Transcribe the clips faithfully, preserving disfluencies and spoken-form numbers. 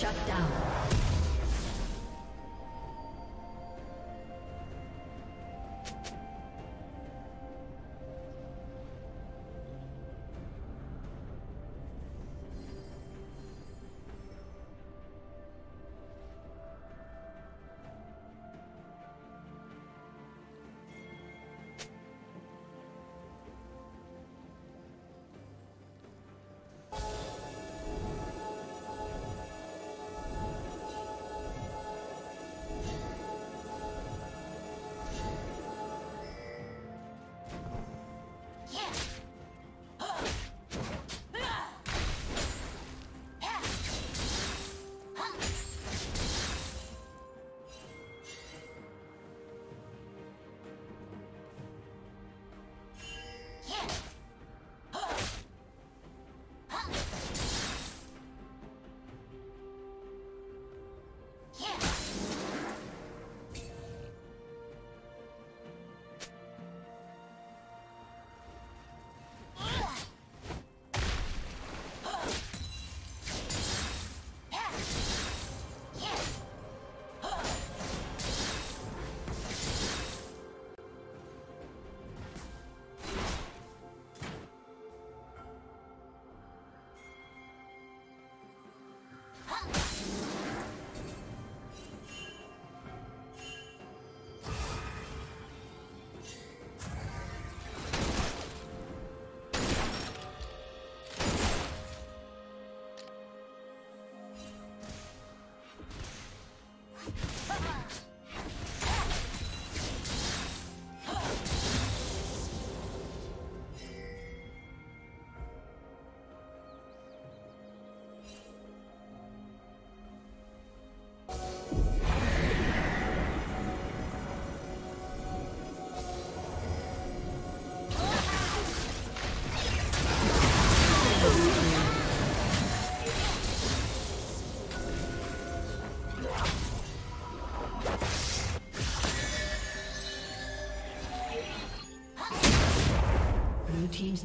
Shut down. team's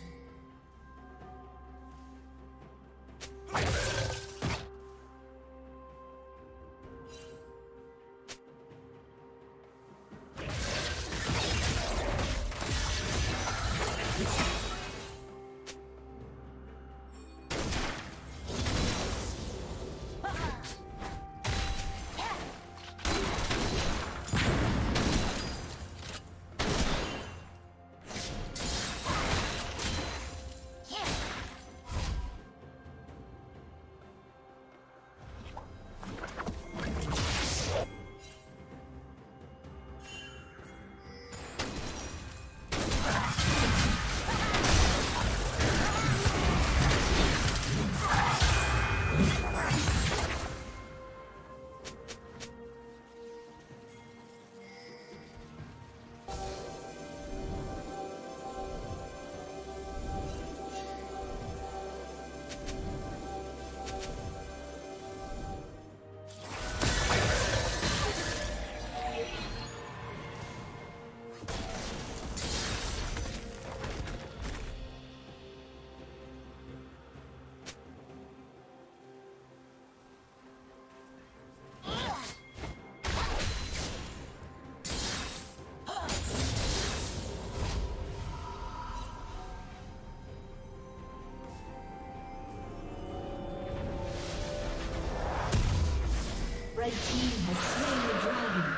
Red team has slain the dragon.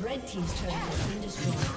Red team's turret has been destroyed.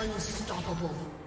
Unstoppable.